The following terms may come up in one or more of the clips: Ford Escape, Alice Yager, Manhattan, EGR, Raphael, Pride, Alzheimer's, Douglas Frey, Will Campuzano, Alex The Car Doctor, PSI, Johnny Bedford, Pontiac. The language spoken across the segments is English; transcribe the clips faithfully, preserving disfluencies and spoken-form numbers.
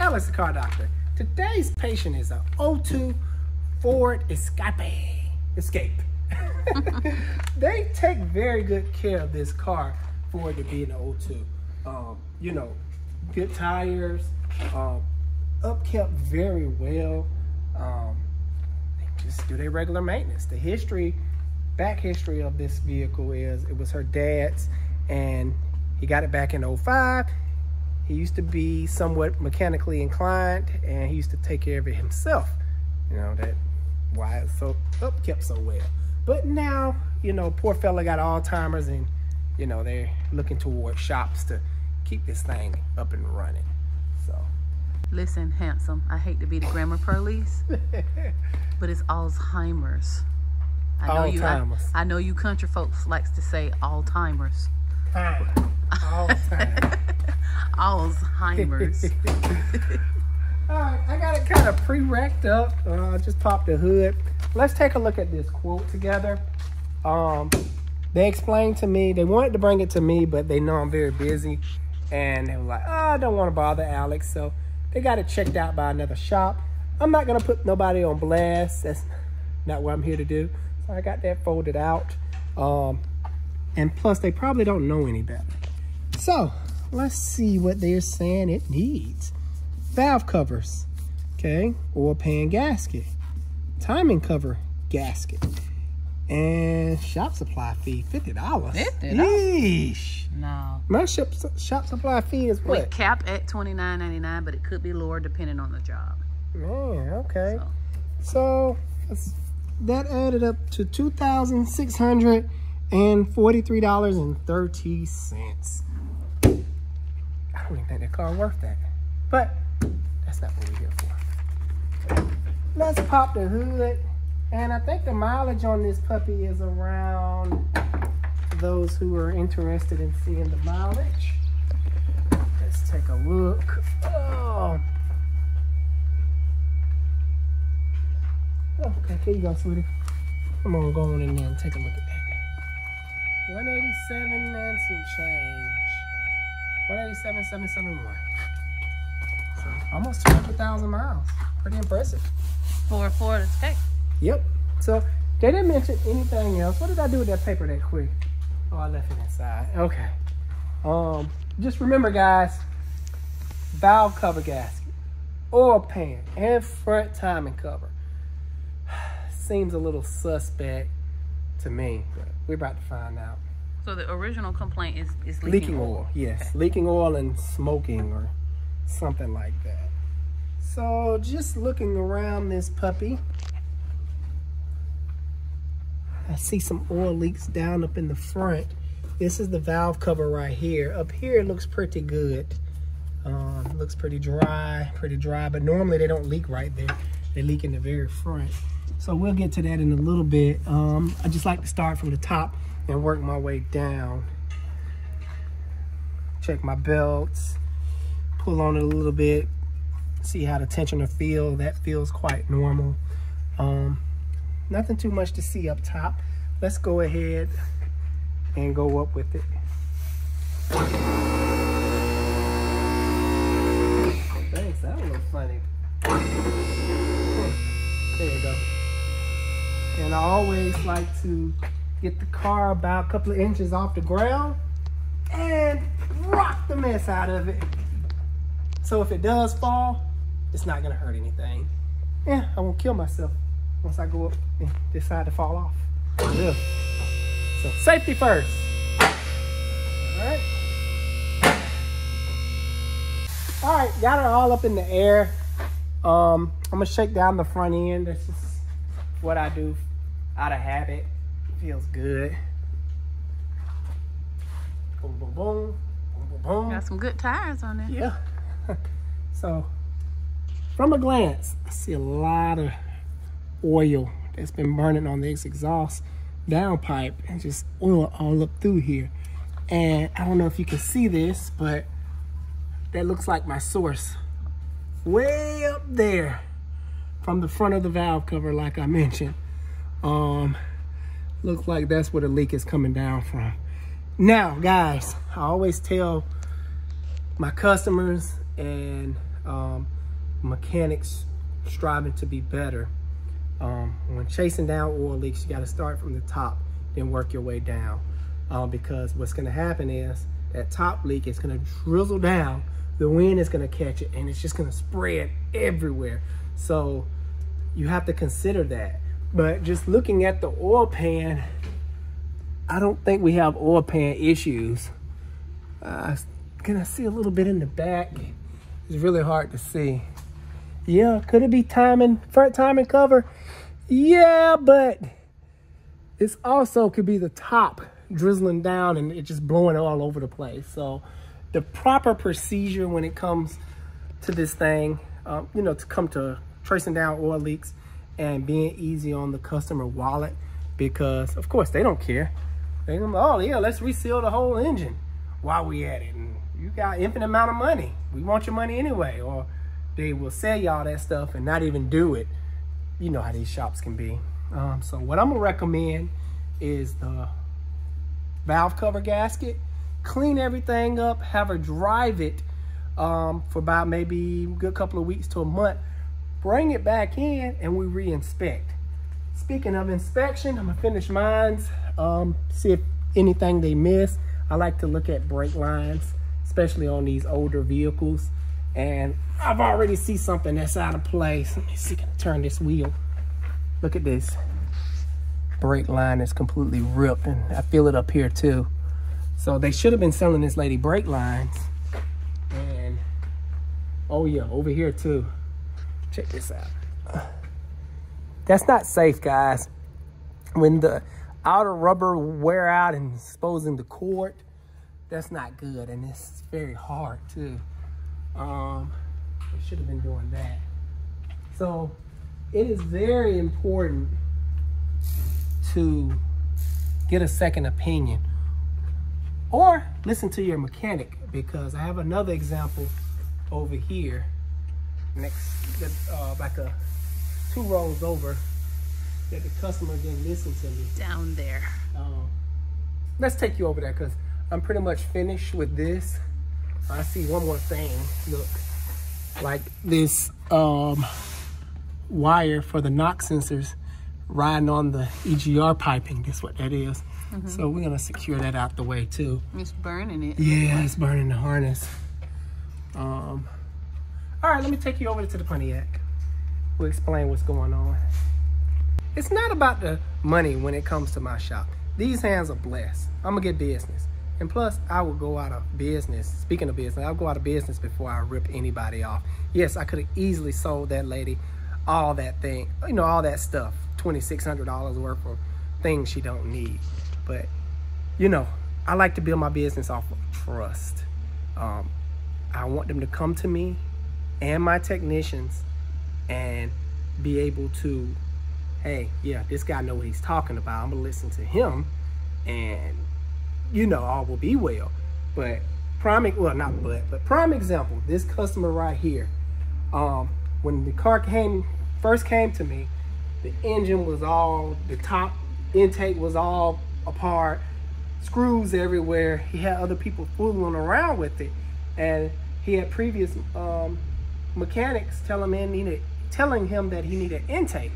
Alex the Car Doctor. Today's patient is a oh two Ford Escape. Escape. They take very good care of this car for it to be an oh two. Um, you know, good tires, um, upkept very well. Um, they just do their regular maintenance. The history, back history of this vehicle is it was her dad's, and he got it back in oh five. He used to be somewhat mechanically inclined, and he used to take care of it himself. You know, that's why it's so upkept so well. But now, you know, poor fella got Alzheimer's, and, you know, they're looking toward shops to keep this thing up and running. So, listen, handsome, I hate to be the grammar police, but it's Alzheimer's. I know you, I, I know you country folks likes to say Alzheimer's. Time. All time. Alzheimer's. All right, I got it kind of pre-wrecked up. Uh, just popped the hood. Let's take a look at this quote together. Um, they explained to me, they wanted to bring it to me, but they know I'm very busy. And they were like, oh, I don't want to bother Alex. So they got it checked out by another shop. I'm not going to put nobody on blast. That's not what I'm here to do. So I got that folded out. Um, and plus, they probably don't know any better. So, let's see what they're saying it needs. Valve covers, okay, oil pan gasket, timing cover gasket, and shop supply fee, fifty dollars. fifty dollars? No. My shop, shop supply fee is what? We cap at twenty-nine ninety-nine, but it could be lower depending on the job. Man, okay. So, so that added up to two thousand six hundred forty-three dollars and thirty cents. I don't even think that car worth that, but that's not what we're here for. Let's pop the hood, and I think the mileage on this puppy is around, for those who are interested in seeing the mileage, let's take a look. Oh, okay, here you go, sweetie. Come on, go on in there and take a look at that. one eighty-seven and some change. one eighty-seven seven seven one. So almost two hundred thousand miles. Pretty impressive. For a Ford Escape. Yep. So they didn't mention anything else. What did I do with that paper that quick? Oh, I left it inside. Okay. Um, just remember, guys, valve cover gasket, oil pan, and front timing cover. Seems a little suspect to me, but we're about to find out. So the original complaint is, is leaking, leaking oil. oil. Yes, okay. Leaking oil and smoking or something like that. So just looking around this puppy, I see some oil leaks down up in the front. This is the valve cover right here. Up here it looks pretty good. Um, it looks pretty dry, pretty dry, but normally they don't leak right there. They leak in the very front. So we'll get to that in a little bit. Um, I just like to start from the top and work my way down. Check my belts, pull on it a little bit, see how the tensioner feel. That feels quite normal. Um, nothing too much to see up top. Let's go ahead and go up with it. Thanks, that was funny. There you go. And I always like to get the car about a couple of inches off the ground and rock the mess out of it. So if it does fall, it's not gonna hurt anything. Yeah, I won't kill myself once I go up and decide to fall off. Yeah. So safety first. All right. All right, got it all up in the air. Um, I'm gonna shake down the front end. That's just what I do out of habit. Feels good. Boom, boom, boom, boom, boom, boom. Got some good tires on there. Yeah. So, from a glance, I see a lot of oil that's been burning on this exhaust downpipe and just oil all up through here. And I don't know if you can see this, but that looks like my source. Way up there from the front of the valve cover, like I mentioned. Um, Looks like that's where the leak is coming down from. Now, guys, I always tell my customers and um, mechanics striving to be better. Um, when chasing down oil leaks, you got to start from the top, then work your way down. Uh, because what's going to happen is that top leak is going to drizzle down, the wind is going to catch it, and it's just going to spread everywhere. So you have to consider that. But just looking at the oil pan, I don't think we have oil pan issues. Uh, can I see a little bit in the back? It's really hard to see. Yeah, could it be timing, front timing cover? Yeah, but it's also could be the top drizzling down and it just blowing all over the place. So the proper procedure when it comes to this thing, uh, you know, to come to tracing down oil leaks and being easy on the customer wallet, because of course they don't care. They're gonna, oh yeah, let's reseal the whole engine while we at it. And you got infinite amount of money. We want your money anyway. Or they will sell you all that stuff and not even do it. You know how these shops can be. Um, so what I'm gonna recommend is the valve cover gasket. Clean everything up, have her drive it um, for about maybe a good couple of weeks to a month. Bring it back in and we re-inspect. Speaking of inspection, I'm gonna finish mine, um, see if anything they miss. I like to look at brake lines, especially on these older vehicles. And I've already see something that's out of place. Let me see, can I turn this wheel? Look at this. Brake line is completely ripped, and I feel it up here too. So they should have been selling this lady brake lines. And, oh yeah, over here too. Check this out. That's not safe, guys. When the outer rubber wear out and exposing the cord, that's not good, and it's very hard too. Um, they should have been doing that. So it is very important to get a second opinion or listen to your mechanic, because I have another example over here next, uh, like a two rows over, that the customer didn't listen to me. Down there. Um, let's take you over there, because I'm pretty much finished with this. I see one more thing, look, like this um, wire for the knock sensors riding on the E G R piping. That's what that is. Mm-hmm. So we're gonna secure that out the way too. It's burning it. Yeah, it's burning the harness. Um, all right, let me take you over to the Pontiac. We'll explain what's going on. It's not about the money when it comes to my shop. These hands are blessed. I'm gonna get business. And plus, I will go out of business. Speaking of business, I'll go out of business before I rip anybody off. Yes, I could have easily sold that lady all that thing, you know, all that stuff, twenty-six hundred dollars worth of things she don't need. But, you know, I like to build my business off of trust. Um, I want them to come to me and my technicians and be able to, hey, yeah, this guy knows what he's talking about. I'm going to listen to him, and you know, all will be well. But prime, well, not but, but prime example, this customer right here, um, when the car came, first came to me, the engine was all, the top intake was all apart, screws everywhere. He had other people fooling around with it. And he had previous um, mechanics telling him, he needed, telling him that he needed intake.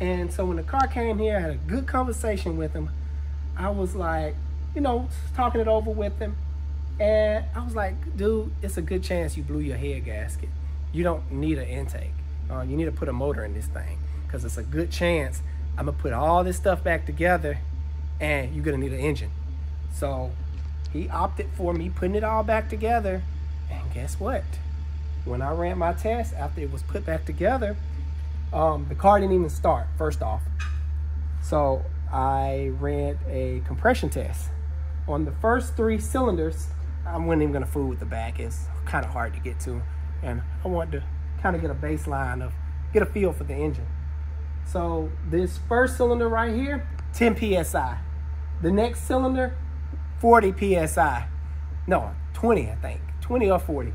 And so when the car came here, I had a good conversation with him. I was like, you know, talking it over with him. And I was like, dude, it's a good chance you blew your head gasket. You don't need an intake. Uh, you need to put a motor in this thing, because it's a good chance I'm gonna put all this stuff back together and you're gonna need an engine. So he opted for me putting it all back together. And guess what? When I ran my test after it was put back together, um, the car didn't even start, first off. So I ran a compression test. On the first three cylinders, I wasn't even gonna fool with the back. It's kind of hard to get to. And I wanted to kind of get a baseline of, get a feel for the engine. So this first cylinder right here, ten P S I. The next cylinder, forty P S I. No, twenty, I think, twenty or forty.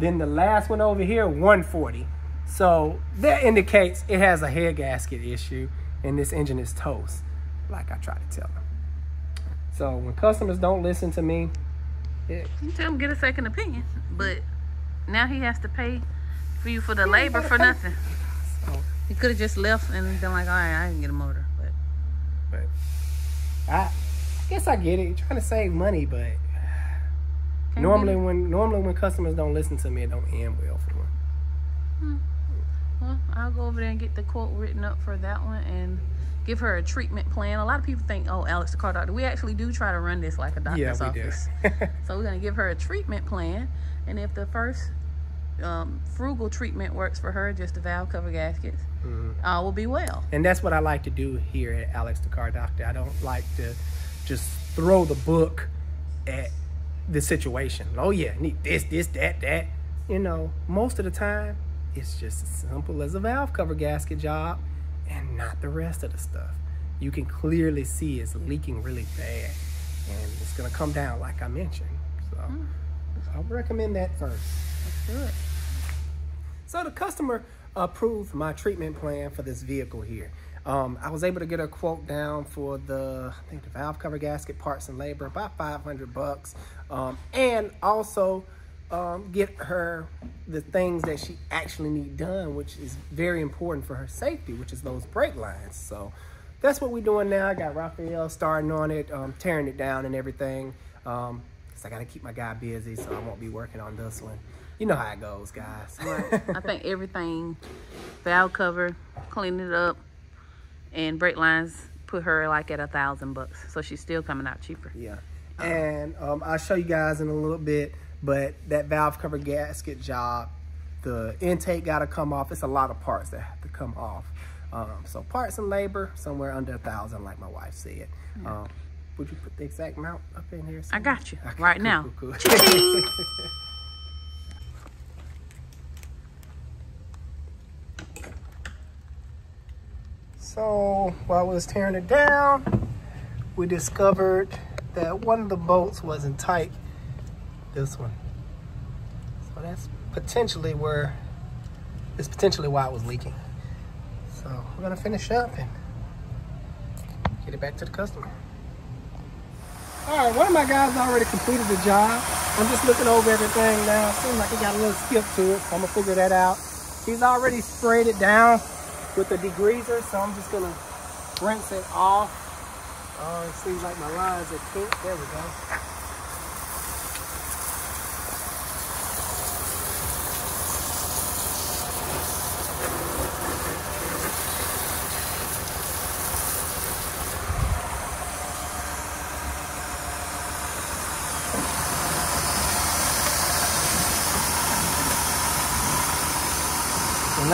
Then the last one over here, one forty. So that indicates it has a head gasket issue and this engine is toast, like I try to tell them. So when customers don't listen to me, it, you tell them get a second opinion, but now he has to pay for you for the labor for nothing. So you could have just left and been like, all right, I can get a motor. But, but I, I guess I get it. You're trying to save money, but Can't normally when normally when customers don't listen to me, it don't end well for them. Hmm. Well, I'll go over there and get the quote written up for that one and give her a treatment plan. A lot of people think, oh, Alex the car doctor. We actually do try to run this like a doctor's yeah, we office. Do. So we're going to give her a treatment plan. And if the first um, frugal treatment works for her, just the valve cover gaskets, all mm-hmm. uh, will be well. And that's what I like to do here at Alex the Car Doctor. I don't like to just throw the book at the situation. Oh, yeah, need this, this, that, that. You know, most of the time, it's just as simple as a valve cover gasket job and not the rest of the stuff. You can clearly see it's leaking really bad and it's gonna come down like I mentioned. So mm. I would recommend that first. Let's do it. So the customer approved my treatment plan for this vehicle here. Um, I was able to get a quote down for the, I think the valve cover gasket, parts and labor, about five hundred bucks. Um, and also, Um, get her the things that she actually need done, which is very important for her safety, which is those brake lines. So that's what we're doing now. I got Raphael starting on it, um, tearing it down and everything. Um, cause I gotta keep my guy busy, so I won't be working on this one. You know how it goes, guys. Right. I think everything, valve cover, clean it up, and brake lines, put her like at a thousand bucks. So she's still coming out cheaper. Yeah, um, and um, I'll show you guys in a little bit. But that valve cover gasket job, the intake got to come off. It's a lot of parts that have to come off. Um, so parts and labor, somewhere under a thousand, like my wife said. Yeah. Um, would you put the exact amount up in here? Somewhere? I got you okay, right cool, now. Cool, cool. So while I was tearing it down, we discovered that one of the bolts wasn't tight. This one. So that's potentially where, it's potentially why it was leaking. So we're gonna finish up and get it back to the customer. All right, one of my guys already completed the job. I'm just looking over everything now. Seems like it got a little skip to it, so I'm gonna figure that out. He's already sprayed it down with the degreaser, so I'm just gonna rinse it off. Oh, it seems like my lines are pink. There we go.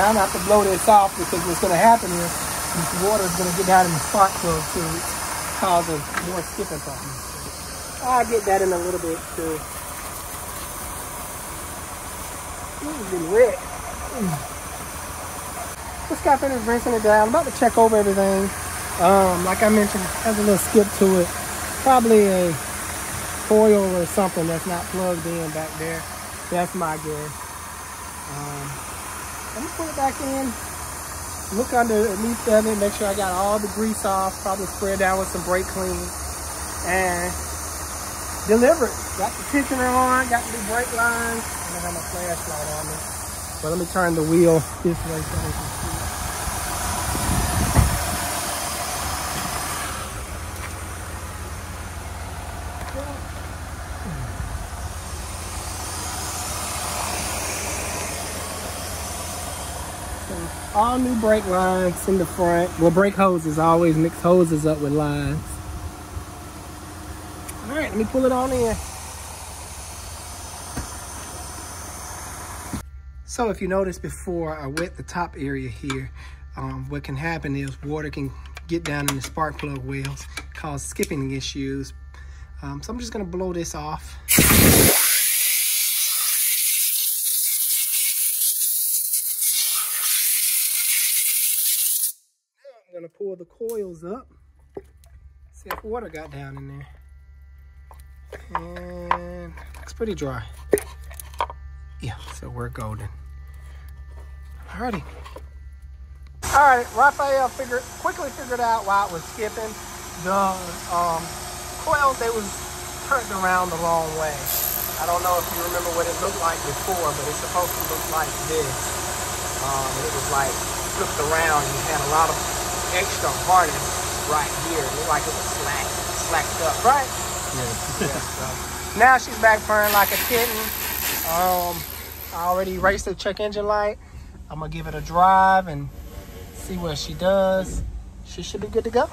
Now I'm going to have to blow this off because what's going to happen is this water is going to get down in the spark plug to cause a more skipping problem. I'll get that in a little bit too. Ooh, it's been wet. Just got finished rinsing it down. I'm about to check over everything. Um, like I mentioned, it has a little skip to it. Probably a coil or something that's not plugged in back there. That's my guess. Um, Let me put it back in, look underneath of it, make sure I got all the grease off, probably spray it down with some brake clean, and deliver it. Got the tensioner on, got the brake lines, and I got my flashlight on me. But let me turn the wheel this way so we can see it. All new brake lines in the front. Well, brake hoses, I always mix hoses up with lines. All right, let me pull it on in. So if you noticed before, I wet the top area here. Um, what can happen is water can get down in the spark plug wells, cause skipping issues. Um, so I'm just gonna blow this off. I'm gonna pull the coils up, see if water got down in there. And it's pretty dry. Yeah, so we're golden. Alrighty. Alright, Raphael figured, quickly figured out why it was skipping. The um, coils, they was turned around the wrong way. I don't know if you remember what it looked like before, but it's supposed to look like this. Um, it was like flipped around. You had a lot of extra harness right here. It looked like it was slack, slacked up, right? Yeah. Yeah, so now she's back purring like a kitten. Um, I already raced the check engine light. I'm gonna give it a drive and see what she does. She should be good to go.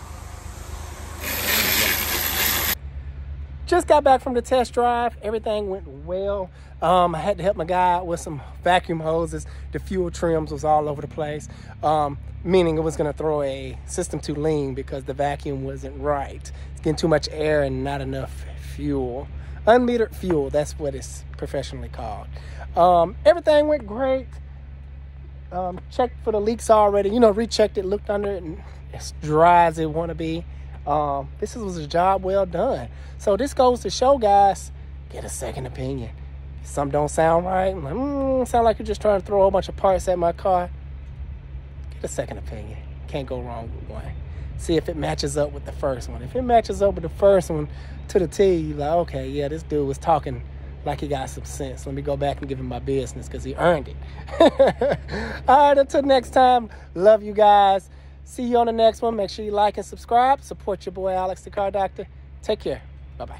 Just got back from the test drive. Everything went well. Um, I had to help my guy out with some vacuum hoses. The fuel trims was all over the place, um, meaning it was gonna throw a system too lean because the vacuum wasn't right. It's getting too much air and not enough fuel. Unmetered fuel, that's what it's professionally called. Um, everything went great. Um, checked for the leaks already. You know, rechecked it, looked under it, and it's dry as it wanna be. Um, this was a job well done. So this goes to show, guys, get a second opinion. If something don't sound right, I'm like, mm, sound like you're just trying to throw a bunch of parts at my car. Get a second opinion. Can't go wrong with one. See if it matches up with the first one. If it matches up with the first one to the T, you're like, okay, yeah, this dude was talking like he got some sense. Let me go back and give him my business because he earned it. All right, until next time, love you guys. See you on the next one. Make sure you like and subscribe. Support your boy, Alex the Car Doctor. Take care. Bye-bye.